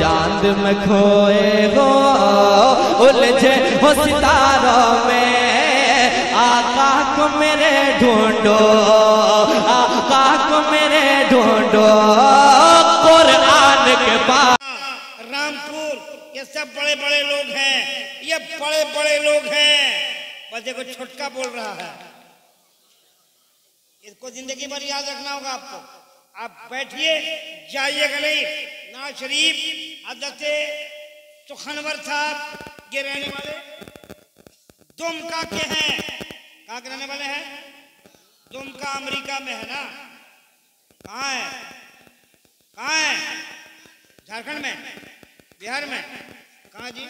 चांद में खोए हो, उलझे हो सितारों में। आका को मेरे ढूंढो, आका को मेरे ढूंढो, कुरान के पास। रामपुर ये सब बड़े बड़े लोग हैं, ये बड़े बड़े लोग हैं, बस देखो छुटका बोल रहा है। इसको जिंदगी भर याद रखना होगा आपको। आप बैठिए, जाइएगा नहीं। ना शरीफ हजरत तो खनवर साहब ये रहने वाले दुमका के हैं। कहाँ के रहने वाले हैं? दुमका अमेरिका में है ना। कहाँ है? कहाँ है? झारखंड में, बिहार में, कहाँ जी?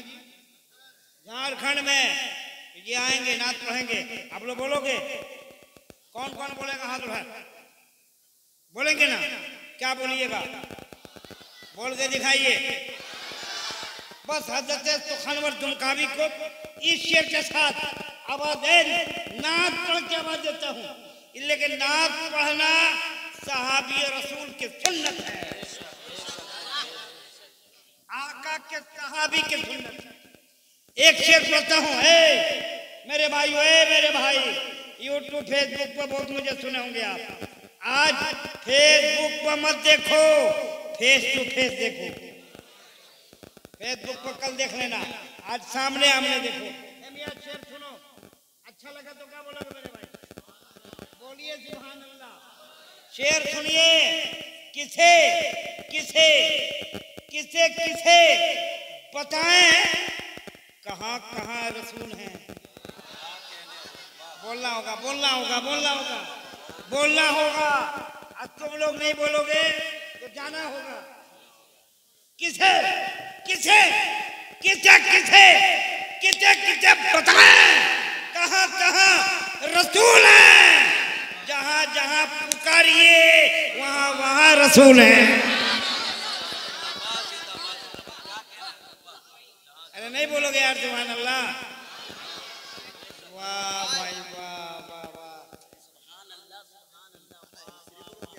झारखंड में। ये आएंगे, नाच पढ़ेंगे, आप लोग बोलोगे। कौन कौन बोलेगा? हाथ उठा। बोलेंगे ना? क्या बोलिएगा? बोल के दिखाइए। बस हजरत तो खनवर दुमकावी को इस शेर के साथ आवाज नात पढ़ के आवाज देता हूँ। लेकिन नात पढ़ना सहाबी रसूल की सुन्नत है, आका के सहाबी की सुन्नत है। एक शेर पढ़ता हूँ, मेरे भाई, मेरे भाई। YouTube फेसबुक पर बहुत मुझे सुने होंगे आप। आज फेसबुक पर मत देखो, फेस टू फेस देखो। फेसबुक पर कल देख लेना, आज सामने आमने देखो। शेर सुनो, अच्छा लगा तो क्या बोलोगे मेरे भाई? बोलिए सुभान अल्लाह। शेर सुनिए। किसे किसे किसे किसे बताएं कहाँ कहाँ रसूल हैं। बोलना होगा, बोलना होगा, बोलना होगा, बोलना होगा। अब तुम लोग नहीं बोलोगे तो जाना होगा। किसे किसे किसे किसे किसे किसे बताएं कहाँ कहाँ रसूल हैं। जहाँ जहाँ पुकारिए वहाँ वहाँ रसूल हैं। अरे नहीं बोलोगे यार, सुभान अल्लाह। वाह भाई वाह वाह वाह।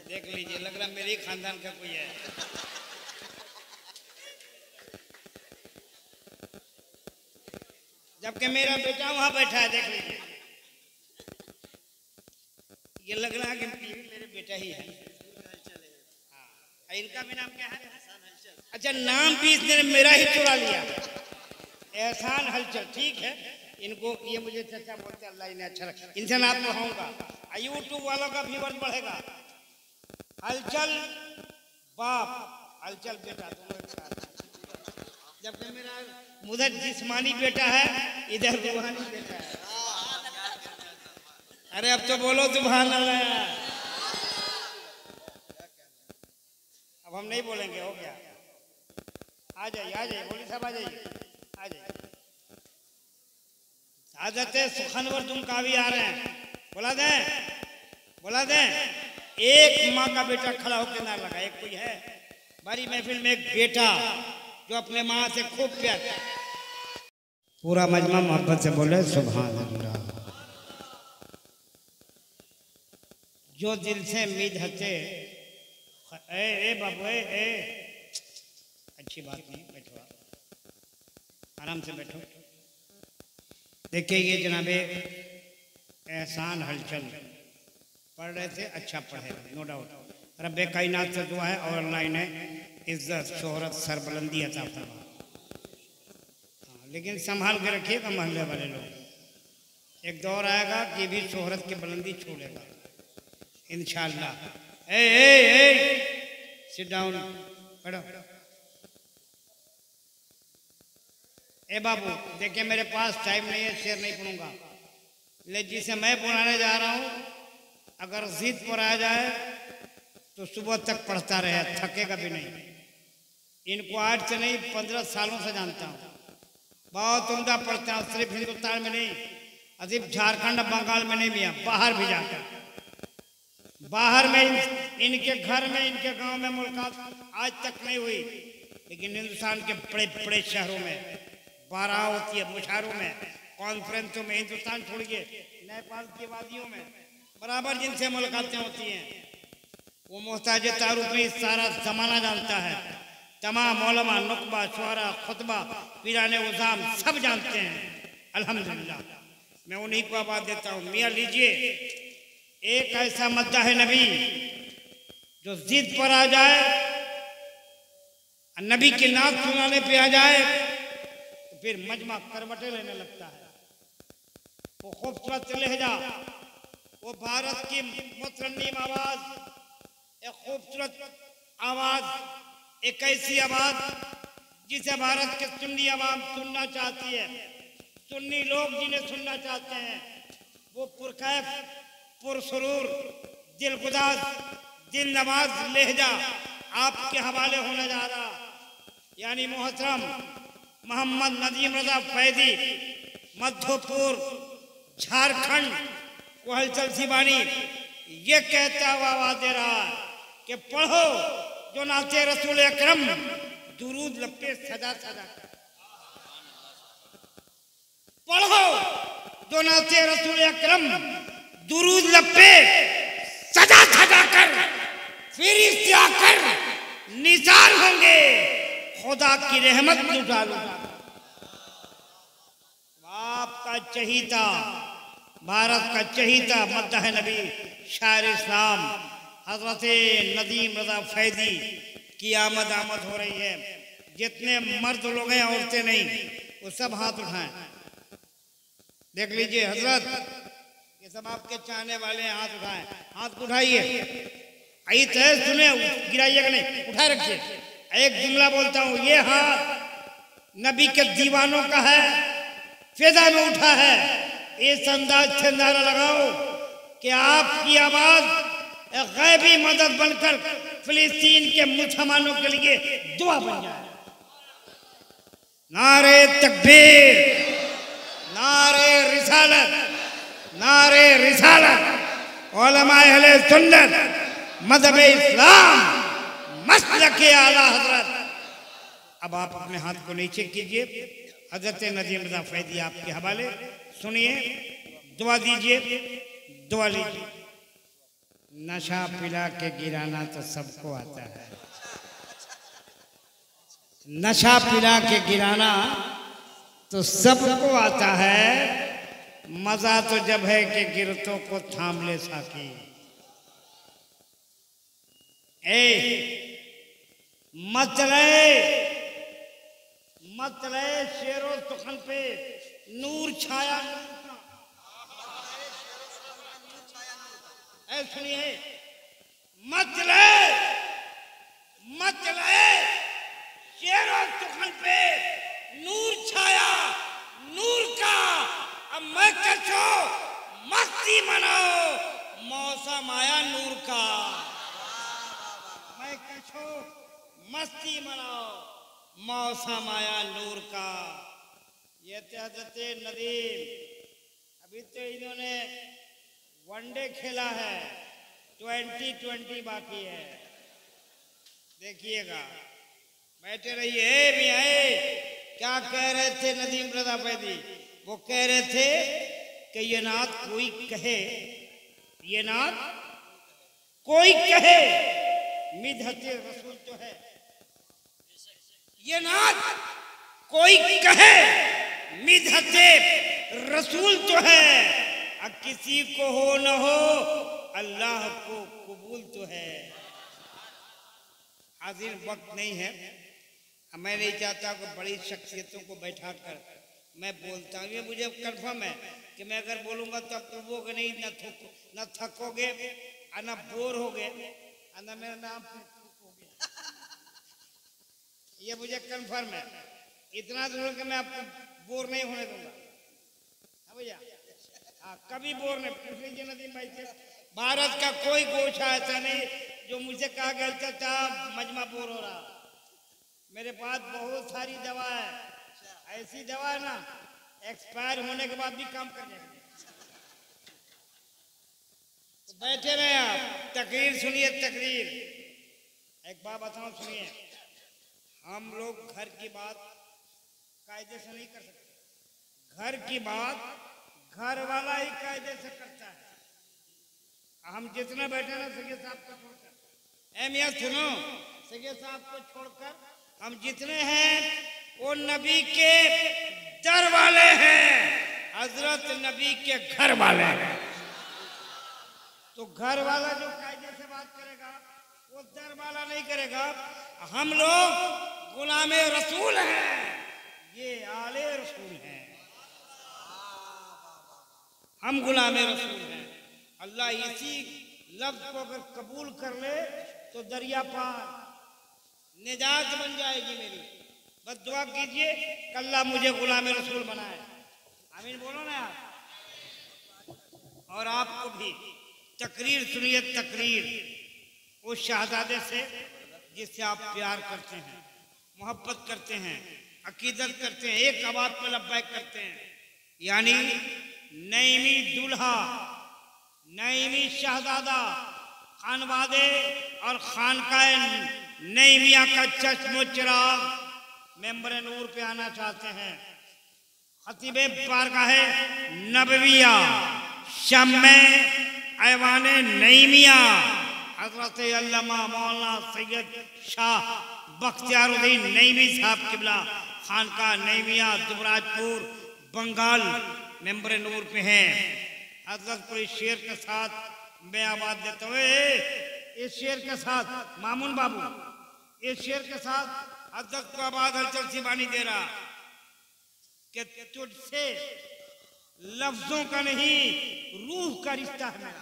देख लीजिए, लग रहा मेरे खानदान का कोई है। जबकि मेरा बेटा वहां बैठा है, देख लीजिए। ये लग रहा कि मेरे बेटा ही है। इनका भी नाम क्या है? अच्छा, नाम भी इसने मेरा ही चुरा लिया, एहसान हलचल। ठीक है, इनको ये मुझे चाचा बोलते, अल्लाह इन्हें अच्छा रखे। इनसे नात पढ़ाऊंगा, यूट्यूब वालों का व्यूअर बढ़ेगा। हलचल बाप, हलचल बेटा, दोनों। जबकि मेरा उधर जिस्मानी बेटा है, इधर रूहानी बेटा है। अरे अब तो बोलो सुभान अल्लाह। अब हम नहीं बोलेंगे, हो गया। आ जाइए, आ जाइए, बोली साहब आ जाइए, आ जाइए। हजरत सुखनवर दुमकावी आ रहे हैं। बोला दें, बोला दें। एक माँ का बेटा खड़ा होकर ना लगा। एक कोई है बड़ी महफिल में, एक बेटा जो अपने माँ से खूब प्यार। पूरा मजमा मोहब्बत से बोले सुभान अल्लाह। जो दिल से उम्मीद हते। ए बाबू, ए अच्छी बात नहीं, बैठो, आराम से बैठो। देखिए, ये जनाबे एहसान हलचल पढ़ रहे थे। अच्छा पढ़े, नो डाउट। रब्बे कायनात से दुआ है और अल्लाह इन्हें इज्जत, शोहरत, सरबलंदी अता फरमा। लेकिन संभाल के रखिएगा मोहल्ले वाले लोग। एक दौर आएगा कि भी शोहरत की बुलंदी छोड़ेगा इंशाअल्लाह। ए ए ए सिट डाउन, बैठो। ए बाबू, देखिए मेरे पास टाइम नहीं है, शेयर नहीं पढ़ूंगा। ले जिसे मैं बुलाने जा रहा हूँ, अगर जिद पर आ जाए तो सुबह तक पढ़ता रहे, थकेगा भी नहीं। इनको 8 से नहीं 15 सालों से जानता हूँ। बहुत उम्दा पढ़ता हूँ, सिर्फ हिंदुस्तान में नहीं, अजीब झारखंड बंगाल में नहीं मियाँ, बाहर भी जाता। बाहर में इनके घर में, इनके गाँव में मुलाकात आज तक नहीं हुई। लेकिन हिंदुस्तान के बड़े बड़े शहरों में, बारात होती है, मुशारों में, कॉन्फ्रेंसों में, हिंदुस्तान छोड़िए नेपाल की वादियों में बराबर जिनसे मुलाकातें होती हैं। वो मोहताज तारुफ में सारा जमाना जानता है। तमाम मौलमा नुकबा शुरा खुतबा पीरान उजाम सब जानते हैं अल्हम्दुलिल्लाह। मैं उन्हीं को आवाज़ देता हूँ, मियाँ लीजिए एक ऐसा मद्दा है नबी जो जिद पर आ जाए, नबी की नाक सुनाने पे आ जाए तो फिर मजमा करवटें लेने लगता है। वो खूबसूरत लहजा, वो भारत की मुतरन्निम आवाज़, एक खूबसूरत आवाज़, एक ऐसी आवाज़ जिसे भारत के सुन्नी आवाम सुनना चाहती है, सुन्नी लोग जिन्हें सुनना चाहते हैं। वो पुरकैफ, पुरसरूर, दिलगुदाज, दिल नवाज लहजा आपके हवाले होने जा रहा। यानी मोहतरम मोहम्मद नदीम रज़ा फैदी मधोपुर झारखंड को हलचल सिवानी ये कहता हुआ आवाज़ दे रहा है कि पढ़ो जो नाते रसूल अकरम, दुरूद लपटे सदा सदा कर, पढ़ो जो नाते रसूल अकरम, दुरूद लपटे सदा सदा कर, फिर इस्तिया कर निजार होंगे खुदा की रहमत लुटालो। बाप का चहीता, भारत का चहीता मद्दा है नबी शायर इस्लाम हजरत नदीम रज़ा फैदी की आमद आमद हो रही है। जितने मर्द लोग हैं, औरतें नहीं, वो सब हाथ उठाएं। देख लीजिए हजरत, ये सब आपके चाहने वाले हैं, हाथ उठाएं, हाथ उठाइए। आई तय सुने, गिराइएगा नहीं, उठा रखिए। एक जुमला बोलता हूँ, ये हाथ नबी के दीवानों का है, फिजा में उठा है। इस अंदाज से नारा लगाओ कि आपकी आवाज गैबी मदद बनकर फिलिस्तीन के मुसलमानों के लिए दुआ बन जाए। नारे तकबीर, नारे रिसालत, नारे रिसालत। उलमा अहले सुन्नत, मज़हब इस्लाम, मसलक आला हजरत। अब आप अपने हाथ को नीचे कीजिए। हजरत नदीम रज़ा फैदी आपके हवाले, सुनिए, दुआ दीजिए, दुआ लीजिए। नशा पिला के गिराना तो सबको आता है, नशा पिला के गिराना तो सबको आता है। मजा तो जब है कि गिरतों को थाम ले साकी। ए मत रहे शेर और तुखन पे नूर छाया। ऐ सुनिए, मत रहे शेर और तुखन पे नूर छाया, नूर का अब मैं कचो मस्ती मनाओ, मौसम आया नूर का, मैं कचो मस्ती मनाओ, मौसम आया नूर का। ये हजरत नदीम, अभी तो इन्होंने वनडे खेला है, 2020 बाकी है, देखिएगा। बैठे रहिए भी आए। क्या कह रहे थे नदीम रज़ा फैदी? वो कह रहे थे कि ये नात कोई कहे, ये नात कोई कहे, मिधते रसूल तो है, ये नात कोई कहे, मिधते रसूल तो है, अब किसी को हो न हो अल्लाह को कबूल तो है। हाजिर वक्त नहीं है, मैं नहीं चाहता कि बड़ी शख्सियतों को बैठा कर मैं बोलता हूँ। ये मुझे कन्फर्म है कि मैं अगर बोलूँगा तो आप डूबोगे नहीं, न थकोगे, न बोर हो गए, ना मेरा नाम हो गया। ये मुझे कंफर्म है, इतना जरूर कि मैं आपको बोर नहीं होने दूंगा। हाँ भैया, हाँ, कभी बोर नहीं। पूछ लीजिए नदीम भाई से, भारत का कोई गोशा ऐसा नहीं जो मुझे कहा गया था मजमा बोर हो रहा। मेरे पास बहुत सारी दवा है, ऐसी दवा है ना एक्सपायर होने के बाद भी काम कर जाएगी। बैठे रहे आप, तकरीर सुनिए, तकरीर। एक बात बताऊँ, सुनिए, हम लोग घर की बात कायदे से नहीं कर सकते, घर की बात घर वाला ही कायदे से करता है। हम जितने बैठे ना सगे साहब को छोड़कर, ए मियां सुनो, सगे साहब को छोड़कर हम जितने हैं वो नबी के दर वाले हैं, हजरत नबी के घर वाले हैं। तो घर वाला जो कायदे से बात करेगा वो दर वाला नहीं करेगा। हम लोग गुलामे रसूल हैं, ये आले रसूल हैं, हम गुलामे रसूल हैं। अल्लाह इसी लफ्ज को अगर कबूल कर ले तो दरिया पार निजात बन जाएगी मेरी। बस दुआ कीजिए अल्लाह मुझे गुलाम रसूल बनाए। आमीन बोलो ना आप। और आपको भी तकरीर सुनिए, तकरीर उस शहजादे से जिससे आप प्यार करते हैं, मोहब्बत करते हैं, अकीदत करते हैं, एक आवाज में लब्बैक करते हैं, यानी नईमी दुल्हा, नईमी शहजादा, खानवादे और खानकाए नईमिया का चश्मो चिराग मेम्बर नूर पे आना चाहते हैं। खतीबे बारगाहे नबविया शम्मे ऐवाने नईमिया हजरत अल्लामा मौलाना सैयद शाह बख्तियारुद्दीन नईमी साहब किबला खानका नईमिया दुबराजपुर बंगाल मेम्बर नूर पे हैं। हजरत को इस शेर के साथ मैं आवाज देता हूँ, इस शेर के साथ मामून बाबू, इस शेर के साथ हजरत को आवाज हलचल सिवानी दे रहा कि तुझसे लफ्जों का नहीं रूह का रिश्ता है मेरा।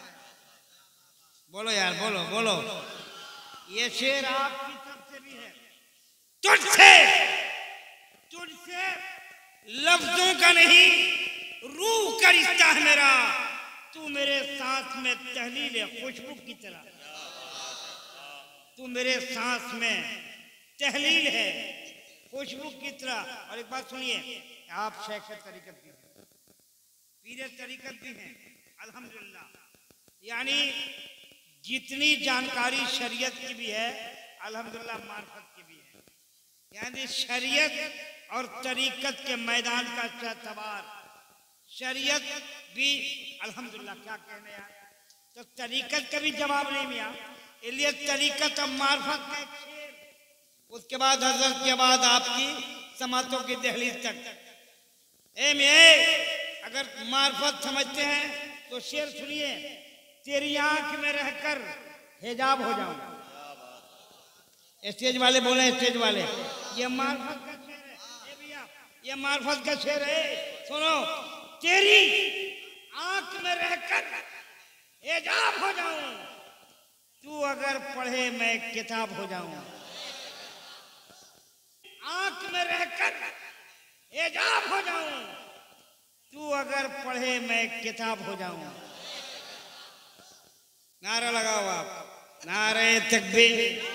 बोलो यार, बोलो बोलो। ये शेर आपकी तरफ से भी है। तुझसे, तुझसे लफ्जों का नहीं रूह का रिश्ता है मेरा, तू मेरे सांस में तहलील खुशबू की तरह, तू मेरे सांस में तहलील है खुशबू की तरह। और एक बात सुनिए, आप शेख तरीकत भी हैं, पीर तरीकत भी हैं अल्हम्दुलिल्लाह, यानी जितनी जानकारी शरीयत की भी है अल्हम्दुलिल्लाह मार्फत की भी है, यानी शरीयत और तरीकत के मैदान का चतवार, शरीयत भी अल्हम्दुलिल्लाह। क्या कहने यार, तो तरीकत का भी जवाब नहीं मिला, इसलिए तरीकत और मार्फत का एक शेर, उसके बाद हजरत के बाद आपकी समातों की दहलीज तक। अगर मार्फत समझते हैं तो शेर सुनिए, तेरी आंख में रहकर हिजाब हो जाऊंगा। स्टेज वाले बोले, स्टेज वाले, ये मार्फत का शेर है, ये भैया ये मार्फत का शेर है। सुनो, तेरी आंख में रहकर हिजाब हो जाऊं, तू अगर पढ़े मैं किताब हो जाऊं। आंख में रहकर हिजाब हो जाऊं, तू अगर पढ़े मैं किताब हो जाऊं। नारा लगाओ आप, नारे तकबीर,